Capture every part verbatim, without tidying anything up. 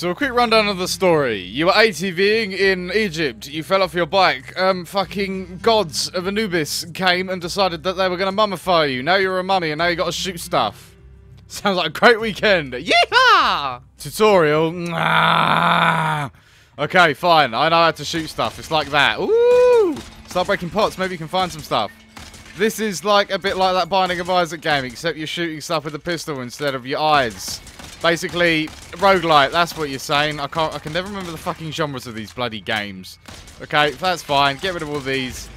So a quick rundown of the story. You were ATVing in Egypt, you fell off your bike, um, fucking gods of Anubis came and decided that they were gonna mummify you. Now you're a mummy and now you gotta shoot stuff. Sounds like a great weekend. Yeehaw! Tutorial. Nah. Okay, fine, I know how to shoot stuff, it's like that. Ooh! Start breaking pots, maybe you can find some stuff. This is like a bit like that Binding of Isaac game, except you're shooting stuff with a pistol instead of your eyes. Basically, roguelite, that's what you're saying. I can't, I can never remember the fucking genres of these bloody games. Okay, that's fine. Get rid of all these.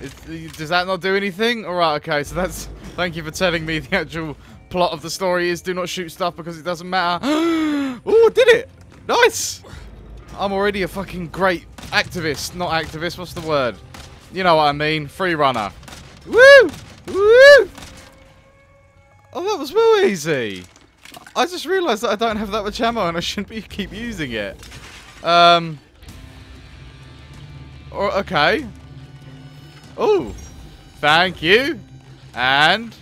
Is, does that not do anything? Alright, okay, so that's... Thank you for telling me the actual plot of the story is do not shoot stuff because it doesn't matter. Ooh, did it! Nice! I'm already a fucking great activist. Not activist, what's the word? You know what I mean. Free runner. Woo! Woo! Oh, that was real easy. I just realised that I don't have that much ammo and I shouldn't be keep using it. Um. Or okay. Oh, thank you, and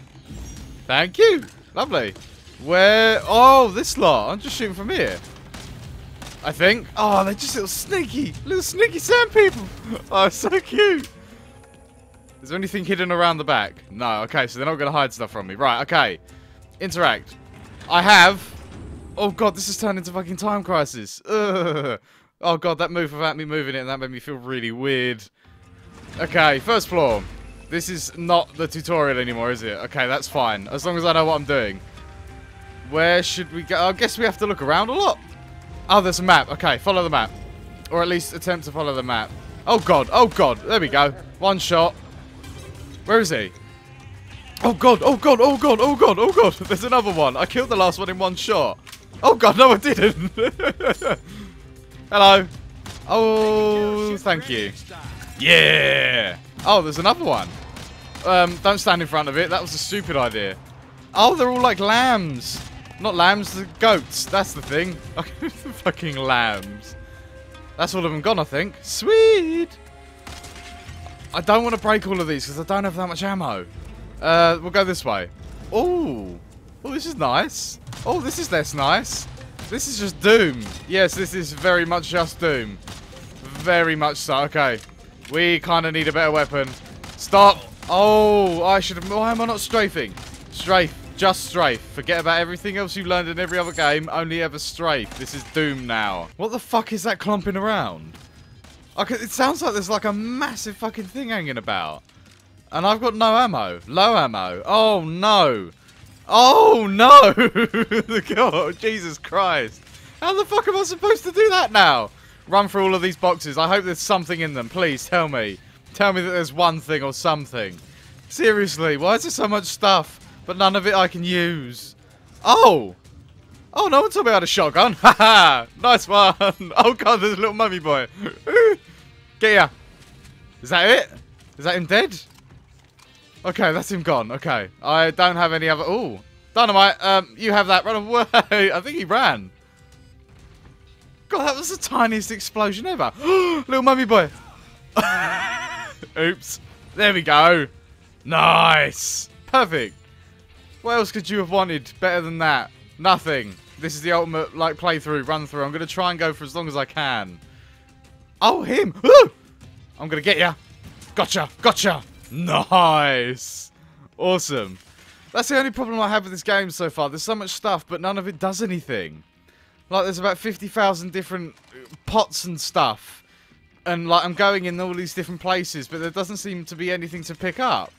thank you. Lovely. Where? Oh, this lot. I'm just shooting from here. I think. Oh, they're just little sneaky, little sneaky sand people. Oh, so cute. Is there anything hidden around the back? No. Okay, so they're not going to hide stuff from me. Right. Okay. Interact. I have. Oh god, this has turned into fucking Time Crisis. Ugh. Oh god, that move without me moving it, and that made me feel really weird. Okay, first floor. This is not the tutorial anymore, is it? Okay, that's fine. As long as I know what I'm doing. Where should we go? I guess we have to look around a lot. Oh, there's a map. Okay, follow the map. Or at least attempt to follow the map. Oh god, oh god. There we go. One shot. Where is he? Oh god, oh god, oh god, oh god, oh god, there's another one. I killed the last one in one shot. Oh god, no I didn't. Hello. Oh, thank you. Yeah. Oh, there's another one. Um, don't stand in front of it. That was a stupid idea. Oh, they're all like lambs. Not lambs, they're goats. That's the thing. Fucking lambs. That's all of them gone, I think. Sweet. I don't want to break all of these because I don't have that much ammo. Uh, we'll go this way. Oh, oh, this is nice. Oh, this is less nice. This is just Doom. Yes, this is very much just Doom. Very much so. Okay, we kind of need a better weapon. Stop. Oh, I should have. Why am I not strafing? Strafe, just strafe. Forget about everything else you've learned in every other game. Only ever strafe. This is Doom now. What the fuck is that clumping around? Okay, it sounds like there's like a massive fucking thing hanging about. And I've got no ammo. Low ammo. Oh, no. Oh, no. God, Jesus Christ. How the fuck am I supposed to do that now? Run through all of these boxes. I hope there's something in them. Please, tell me. Tell me that there's one thing or something. Seriously, why is there so much stuff, but none of it I can use? Oh. Oh, no one told me I had a shotgun. Ha ha. Nice one. Oh, God, there's a little mummy boy. Get ya. Is that it? Is that him dead? Okay, that's him gone. Okay, I don't have any other... Ooh, dynamite, um, you have that. Run away. I think he ran. God, that was the tiniest explosion ever. Little mummy boy. Oops. There we go. Nice. Perfect. What else could you have wanted better than that? Nothing. This is the ultimate, like, playthrough, run through. I'm going to try and go for as long as I can. Oh, him. Ooh! I'm going to get ya. Gotcha. Gotcha. Nice. Awesome. That's the only problem I have with this game so far. There's so much stuff, but none of it does anything. Like, there's about fifty thousand different pots and stuff. And, like, I'm going in all these different places, but there doesn't seem to be anything to pick up.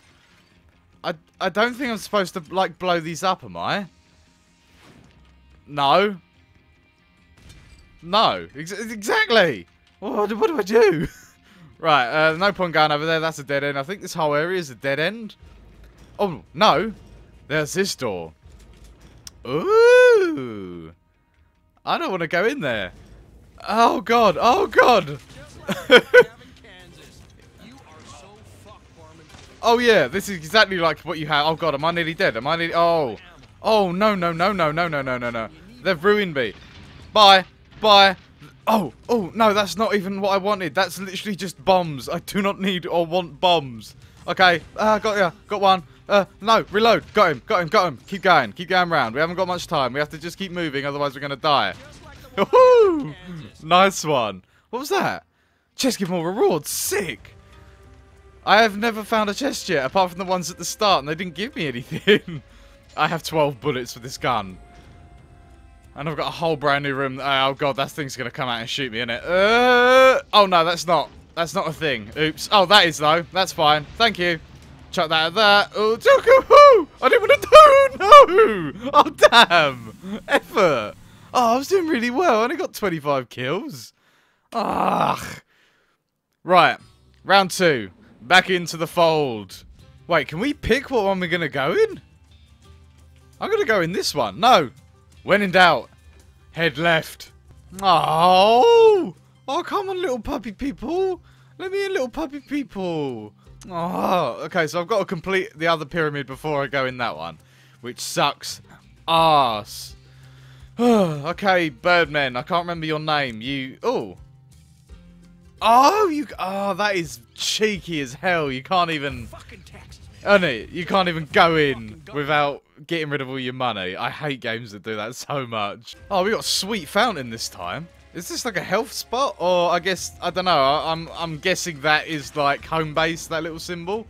I, I don't think I'm supposed to, like, blow these up, am I? No. No. Ex exactly. What, what do I do? Right, uh, no point going over there. That's a dead end. I think this whole area is a dead end. Oh, no. There's this door. Ooh. I don't want to go in there. Oh, God. Oh, God. Oh, yeah. This is exactly like what you have. Oh, God. Am I nearly dead? Am I nearly... Oh. Oh, no, no, no, no, no, no, no, no, no. They've ruined me. Bye. Bye. Oh, oh, no, that's not even what I wanted. That's literally just bombs. I do not need or want bombs. Okay, uh, got ya, got one. Uh, no, reload. Got him, got him, got him. Keep going, keep going round. We haven't got much time. We have to just keep moving, otherwise we're going to die. Like Woohoo! Nice one. What was that? Chest give more rewards. Sick. I have never found a chest yet, apart from the ones at the start, and they didn't give me anything. I have twelve bullets for this gun. And I've got a whole brand new room. Oh, God, that thing's going to come out and shoot me, innit? Uh, oh, no, that's not. That's not a thing. Oops. Oh, that is, though. That's fine. Thank you. Chuck that at that. Oh, woo! I didn't want to do. No! Oh, damn. Effort. Oh, I was doing really well. I only got twenty-five kills. Ugh. Right. Round two. Back into the fold. Wait, can we pick what one we're going to go in? I'm going to go in this one. No. When in doubt, head left. Oh. Oh, come on, little puppy people. Let me in, little puppy people. Oh, okay, so I've got to complete the other pyramid before I go in that one, which sucks ass. Okay, Birdman, I can't remember your name. You... Oh. Oh, you... Oh, that is cheeky as hell. You can't even... Earn it. You can't even go in without getting rid of all your money. I hate games that do that so much. Oh, we got Sweet Fountain this time. Is this like a health spot? Or I guess... I don't know. I'm, I'm guessing that is like home base, that little symbol.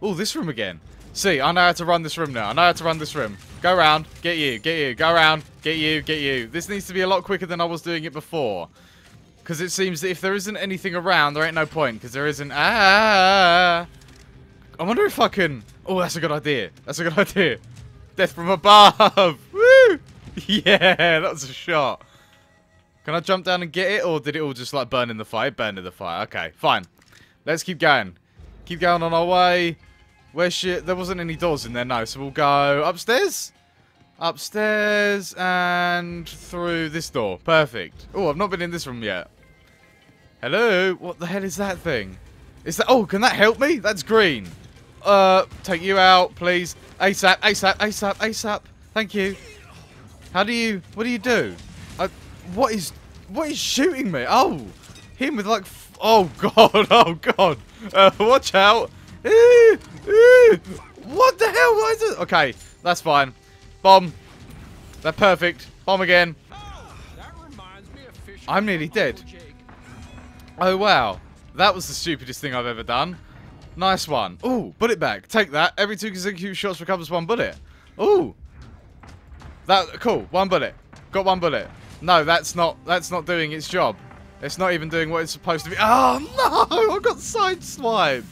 Oh, this room again. See, I know how to run this room now. I know how to run this room. Go round. Get you. Get you. Go round. Get you. Get you. This needs to be a lot quicker than I was doing it before. Because it seems that if there isn't anything around, there ain't no point. Because there isn't... Ah! I wonder if I can... Oh, that's a good idea. That's a good idea. Death from above. Woo! Yeah, that was a shot. Can I jump down and get it? Or did it all just like burn in the fire? It burned in the fire. Okay, fine. Let's keep going. Keep going on our way. Where shit? There wasn't any doors in there, no. So we'll go upstairs. Upstairs and through this door. Perfect. Oh, I've not been in this room yet. Hello? What the hell is that thing? Is that... Oh, can that help me? That's green. Uh, take you out, please. ASAP, ASAP, ASAP, ASAP. Thank you. How do you... What do you do? I, what is... What is shooting me? Oh, him with like... F oh, God. Oh, God. Uh, watch out. Ew, ew. What the hell? Why is it? Okay, that's fine. Bomb. That's perfect. Bomb again. Oh, that reminds me of fish. I'm nearly dead. Oh, wow. That was the stupidest thing I've ever done. Nice one. Ooh, bullet back. Take that. Every two consecutive shots recovers one bullet. Ooh. That, cool. One bullet. Got one bullet. No, that's not, that's not doing its job. It's not even doing what it's supposed to be. Oh, no. I got sideswiped.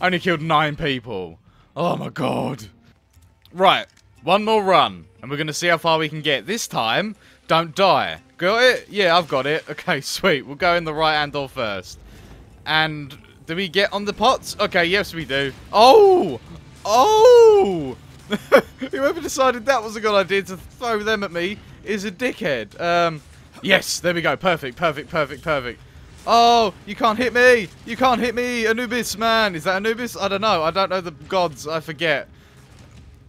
Only killed nine people. Oh my god. Right. One more run. And we're going to see how far we can get. This time, don't die. Got it? Yeah, I've got it. Okay, sweet. We'll go in the right-hand door first. And do we get on the pots? Okay, yes we do. Oh! Oh! Whoever decided that was a good idea to throw them at me is a dickhead. Um, yes, there we go. Perfect, perfect, perfect, perfect. Oh, you can't hit me! You can't hit me! Anubis, man! Is that Anubis? I don't know. I don't know the gods. I forget.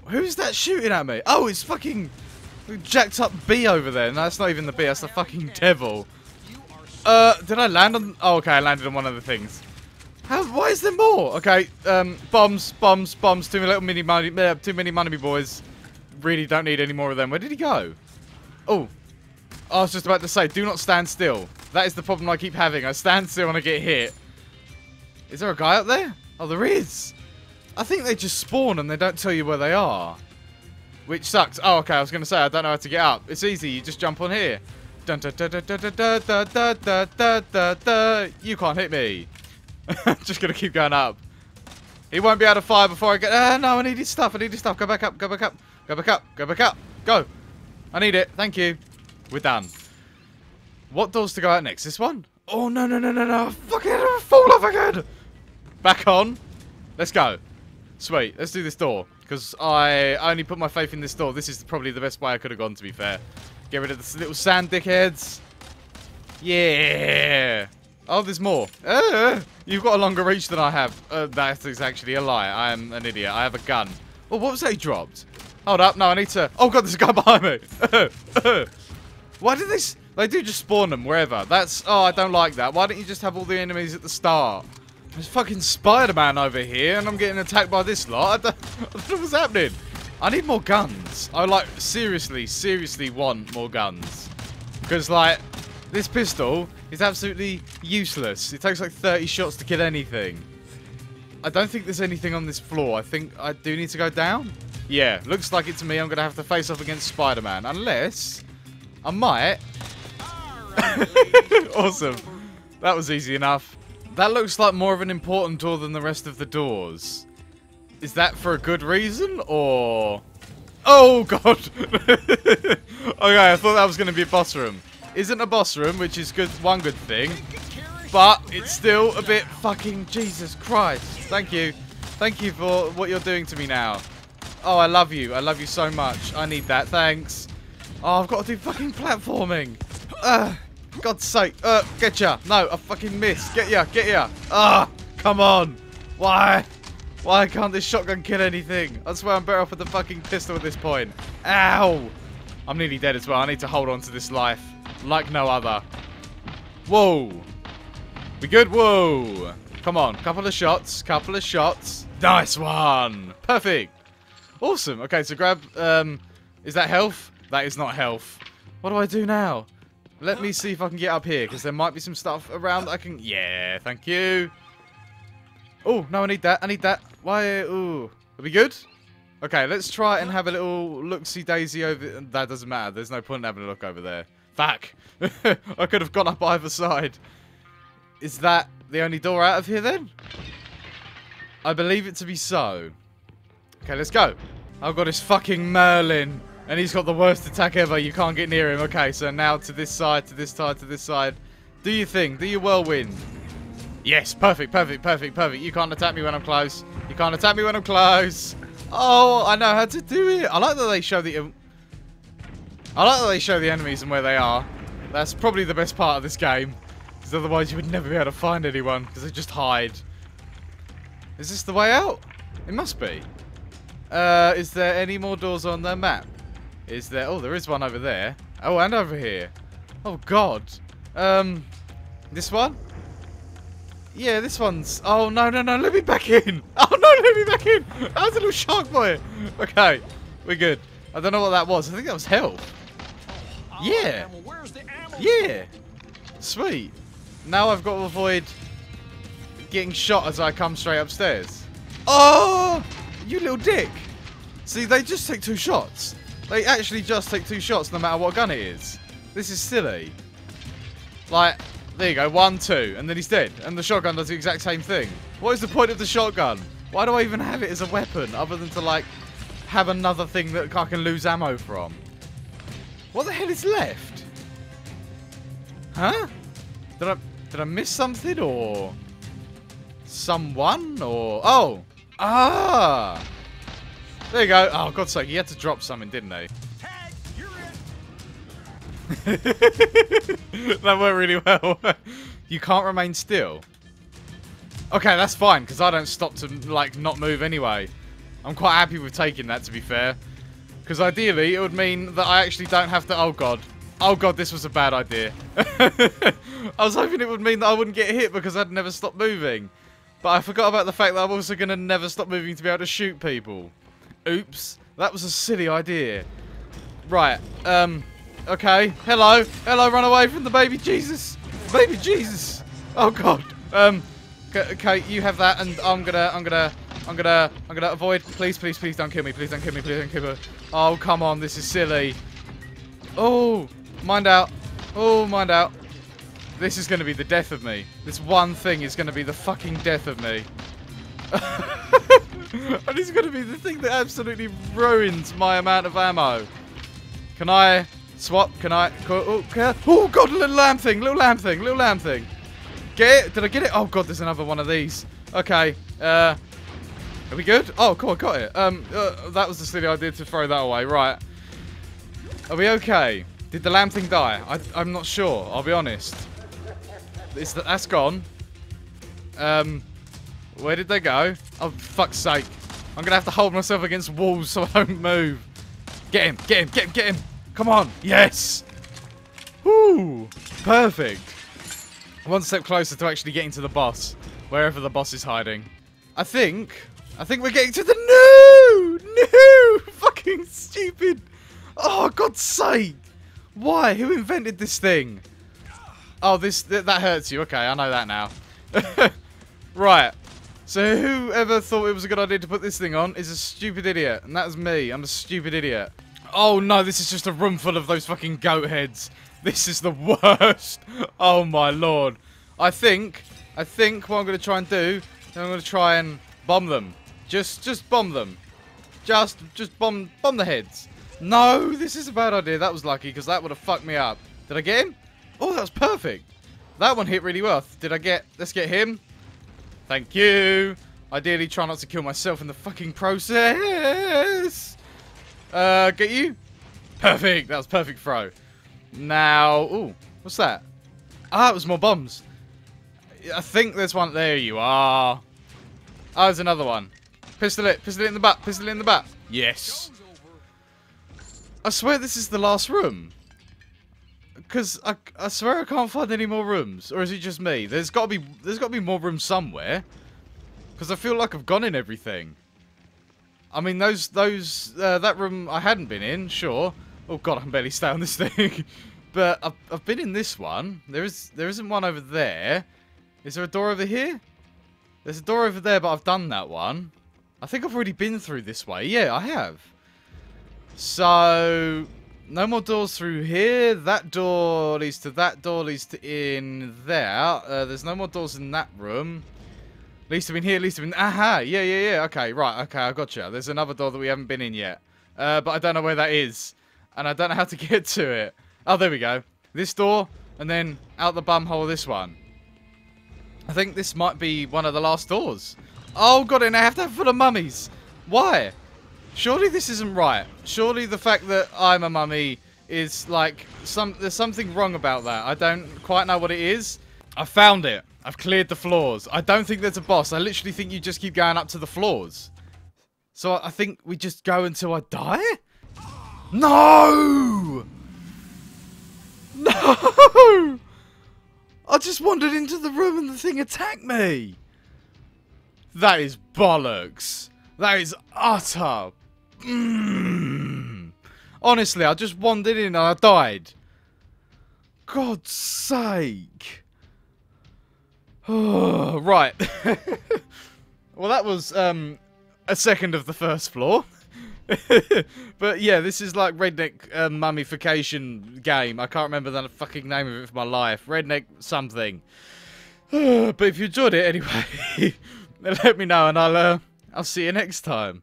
Who's that shooting at me? Oh, it's fucking jacked up bee over there. No, that's not even the bee. That's the fucking devil. Uh, did I land on... Oh, okay, I landed on one of the things. How... Why is there more? Okay, um, bombs, bombs, bombs. Too many little mini money... Uh, too many money boys. Really don't need any more of them. Where did he go? Oh. I was just about to say, do not stand still. That is the problem I keep having. I stand still and I get hit. Is there a guy up there? Oh, there is. I think they just spawn and they don't tell you where they are. Which sucks. Oh, okay. I was going to say, I don't know how to get up. It's easy. You just jump on here. Dun, da, da, da, da, da, da, da, da, da, da. You can't hit me. Just going to keep going up. He won't be able to fire before I get... Ah, no, I need his stuff. I need his stuff. Go back up. Go back up. Go back up. Go back up. Go. I need it. Thank you. We're done. What doors to go out next? This one? Oh, no, no, no, no, no. Fucking I'll fall off again. Back on. Let's go. Sweet. Let's do this door. Because I only put my faith in this door. This is probably the best way I could have gone, to be fair. Get rid of the little sand dickheads. Yeah. Oh, there's more. Uh, you've got a longer reach than I have. Uh, that is actually a lie. I am an idiot. I have a gun. Oh, what was that he dropped? Hold up. No, I need to... Oh, God, there's a guy behind me. Why did they... They do just spawn them wherever. That's... Oh, I don't like that. Why don't you just have all the enemies at the start? There's fucking Spider-Man over here, and I'm getting attacked by this lot. I don't, I don't know what's happening. I need more guns. I, like, seriously, seriously want more guns. Because, like, this pistol is absolutely useless. It takes like thirty shots to kill anything. I don't think there's anything on this floor. I think I do need to go down. Yeah, looks like it to me. I'm going to have to face off against Spider-Man. Unless I might. Awesome. That was easy enough. That looks like more of an important door than the rest of the doors. Is that for a good reason, or... Oh, God. Okay, I thought that was going to be a boss room. Isn't a boss room, which is good, one good thing. But it's still a bit fucking... Jesus Christ. Thank you. Thank you for what you're doing to me now. Oh, I love you. I love you so much. I need that. Thanks. Oh, I've got to do fucking platforming. Ugh. God's sake. Uh, get ya. No, I fucking missed. Get ya. Get ya. Ah, come on. Why? Why can't this shotgun kill anything? I swear I'm better off with the fucking pistol at this point. Ow. I'm nearly dead as well. I need to hold on to this life like no other. Whoa. We good? Whoa. Come on. Couple of shots. Couple of shots. Nice one. Perfect. Awesome. Okay, so grab... Um, is that health? That is not health. What do I do now? Let me see if I can get up here, because there might be some stuff around that I can... Yeah, thank you. Oh, no, I need that. I need that. Why? Ooh. Are we good? Okay, let's try and have a little look-see-daisy over... That doesn't matter. There's no point in having a look over there. Fuck. I could have gone up either side. Is that the only door out of here, then? I believe it to be so. Okay, let's go. I've got this fucking Merlin. And he's got the worst attack ever. You can't get near him. Okay, so now to this side, to this side, to this side. Do your thing. Do your whirlwind. Yes, perfect, perfect, perfect, perfect. You can't attack me when I'm close. You can't attack me when I'm close. Oh, I know how to do it. I like that they show the... I like that they show the enemies and where they are. That's probably the best part of this game. Because otherwise you would never be able to find anyone. Because they just hide. Is this the way out? It must be. Uh, is there any more doors on the map? Is there... Oh, there is one over there. Oh, and over here. Oh, God. Um, this one? Yeah, this one's... Oh, no, no, no. Let me back in. Oh, no, let me back in. That was a little shark boy. Okay. We're good. I don't know what that was. I think that was hell. Yeah. Yeah. Sweet. Now I've got to avoid getting shot as I come straight upstairs. Oh! You little dick. See, they just take two shots. They actually just take two shots no matter what gun it is. This is silly. Like, there you go, one, two, and then he's dead. And the shotgun does the exact same thing. What is the point of the shotgun? Why do I even have it as a weapon other than to, like, have another thing that I can lose ammo from? What the hell is left? Huh? Did I, did I miss something, or... someone, or... Oh! Ah! There you go. Oh, God's sake, he had to drop something, didn't he? Tag, you're in. That worked really well. You can't remain still. Okay, that's fine, because I don't stop to, like, not move anyway. I'm quite happy with taking that, to be fair. Because ideally, it would mean that I actually don't have to... Oh, God. Oh, God, this was a bad idea. I was hoping it would mean that I wouldn't get hit because I'd never stop moving. But I forgot about the fact that I'm also going to never stop moving to be able to shoot people. Oops, that was a silly idea. Right, um, okay. Hello, hello, run away from the baby Jesus. Baby Jesus. Oh, God. Um, okay, you have that, and I'm gonna, I'm gonna, I'm gonna, I'm gonna avoid. Please, please, please don't kill me. Please don't kill me. Please don't kill me. Oh, come on, this is silly. Oh, mind out. Oh, mind out. This is gonna be the death of me. This one thing is gonna be the fucking death of me. And it's going to be the thing that absolutely ruins my amount of ammo. Can I swap? Can I? Oh, can I? Oh God, little lamb thing, little lamb thing, little lamb thing. Get it? Did I get it? Oh God, there's another one of these. Okay. Uh, are we good? Oh, cool, I got it. Um, uh, that was the silly idea to throw that away. Right. Are we okay? Did the lamb thing die? I, I'm not sure. I'll be honest. It's that that's gone. Um. Where did they go? Oh, fuck's sake. I'm going to have to hold myself against walls so I don't move. Get him, get him, get him, get him. Come on. Yes. Woo. Perfect. One step closer to actually getting to the boss. Wherever the boss is hiding. I think. I think we're getting to the... No. No. Fucking stupid. Oh, God's sake. Why? Who invented this thing? Oh, this th that hurts you. Okay, I know that now. Right. So whoever thought it was a good idea to put this thing on is a stupid idiot. And that was me. I'm a stupid idiot. Oh no, this is just a room full of those fucking goat heads. This is the worst. Oh my lord. I think, I think what I'm going to try and do, I'm going to try and bomb them. Just, just bomb them. Just, just bomb, bomb the heads. No, this is a bad idea. That was lucky because that would have fucked me up. Did I get him? Oh, that was perfect. That one hit really well. Did I get... Let's get him. Thank you. Ideally, try not to kill myself in the fucking process. Uh, get you? Perfect. That was perfect throw. Now... Ooh, what's that? Ah, it was more bombs. I think there's one... There you are. Ah, there's another one. Pistol it. Pistol it in the butt. Pistol it in the butt. Yes. I swear this is the last room. Because I, I swear I can't find any more rooms. Or is it just me? There's got to be there's got to be more rooms somewhere. Because I feel like I've gone in everything. I mean, those those uh, that room I hadn't been in, sure. Oh god, I can barely stay on this thing. But I've, I've been in this one. There is there isn't one over there. Is there a door over here? There's a door over there, but I've done that one. I think I've already been through this way. Yeah, I have. So... no more doors through here. That door leads to that door, leads to in there. Uh, there's no more doors in that room. Leads to in here, leads to in... Aha! Yeah, yeah, yeah. Okay, right. Okay, I gotcha. There's another door that we haven't been in yet. Uh, but I don't know where that is. And I don't know how to get to it. Oh, there we go. This door, and then out the bumhole this one. I think this might be one of the last doors. Oh, God, and I have to have full of mummies. Why? Surely this isn't right. Surely the fact that I'm a mummy is like, some. there's something wrong about that. I don't quite know what it is. I found it. I've cleared the floors. I don't think there's a boss. I literally think you just keep going up to the floors. So I think we just go until I die? No! No! I just wandered into the room and the thing attacked me. That is bollocks. That is utter... Mm. Honestly, I just wandered in and I died. God's sake. Oh, right. Well, that was um, a second of the first floor. But yeah, this is like Redneck uh, mummification game. I can't remember the fucking name of it for my life. Redneck something. But if you enjoyed it anyway, let me know and I'll, uh, I'll see you next time.